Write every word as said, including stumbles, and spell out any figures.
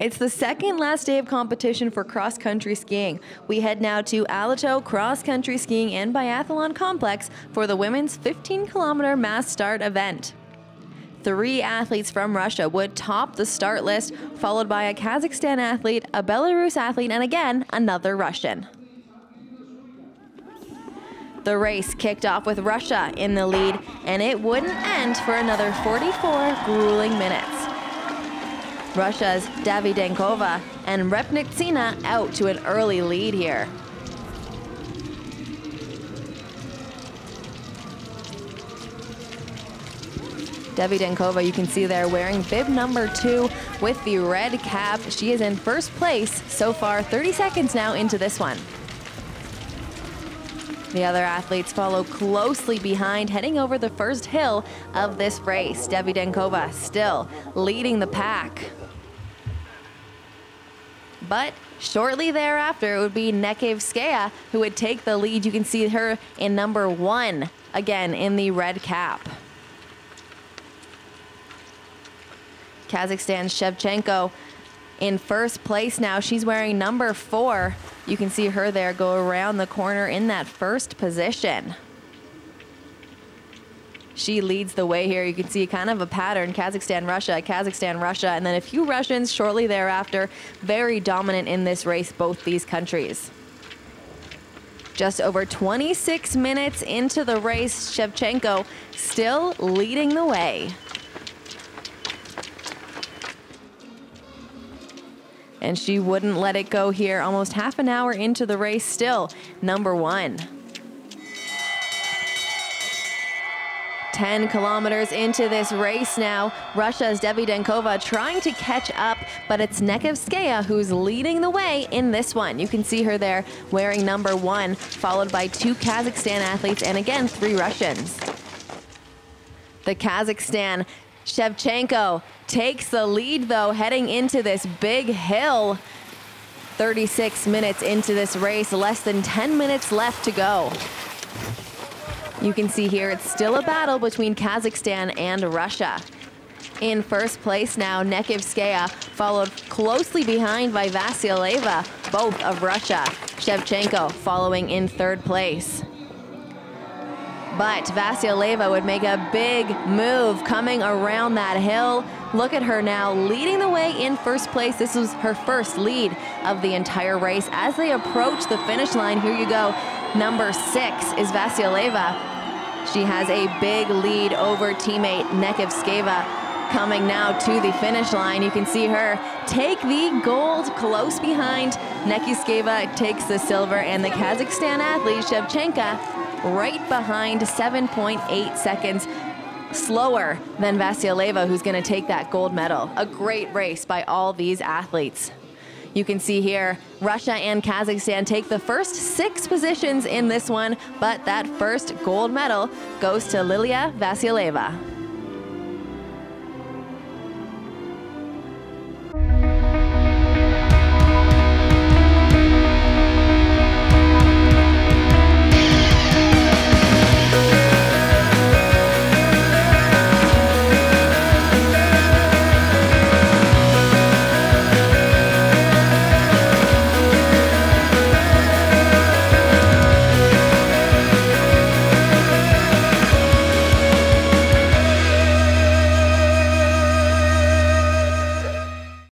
It's the second last day of competition for cross-country skiing. We head now to Almaty Cross-Country Skiing and Biathlon Complex for the women's fifteen kilometer mass start event. Three athletes from Russia would top the start list, followed by a Kazakhstan athlete, a Belarus athlete, and again, another Russian. The race kicked off with Russia in the lead, and it wouldn't end for another forty-four grueling minutes. Russia's Davydenkova and Repnick Zina out to an early lead here. Davydenkova, you can see there, wearing bib number two with the red cap. She is in first place so far, thirty seconds now into this one. The other athletes follow closely behind, heading over the first hill of this race. Davydenkova still leading the pack. But shortly thereafter, it would be Nechaevskaya who would take the lead. You can see her in number one, again in the red cap. Kazakhstan's Shevchenko in first place now. She's wearing number four. You can see her there go around the corner in that first position. She leads the way here. You can see kind of a pattern, Kazakhstan, Russia, Kazakhstan, Russia, and then a few Russians shortly thereafter. Very dominant in this race, both these countries. Just over twenty-six minutes into the race, Shevchenko still leading the way. And she wouldn't let it go here. Almost half an hour into the race, still number one. ten kilometers into this race now, Russia's Davydenkova trying to catch up, but it's Nechaevskaya who's leading the way in this one. You can see her there wearing number one, followed by two Kazakhstan athletes and again, three Russians. The Kazakhstan Shevchenko takes the lead though, heading into this big hill. thirty-six minutes into this race, less than ten minutes left to go. You can see here, it's still a battle between Kazakhstan and Russia. In first place now, Nechaevskaya, followed closely behind by Vasilyeva, both of Russia. Shevchenko following in third place. But Vasilyeva would make a big move coming around that hill. Look at her now, leading the way in first place. This was her first lead of the entire race. As they approach the finish line, here you go, number six is Vasilyeva. She has a big lead over teammate Nechaevskaya. Coming now to the finish line, you can see her take the gold close behind. Nechaevskaya takes the silver, and the Kazakhstan athlete Shevchenko right behind, seven point eight seconds slower than Vasilyeva, who's going to take that gold medal. A great race by all these athletes. You can see here, Russia and Kazakhstan take the first six positions in this one, but that first gold medal goes to Liliya Vasilyeva.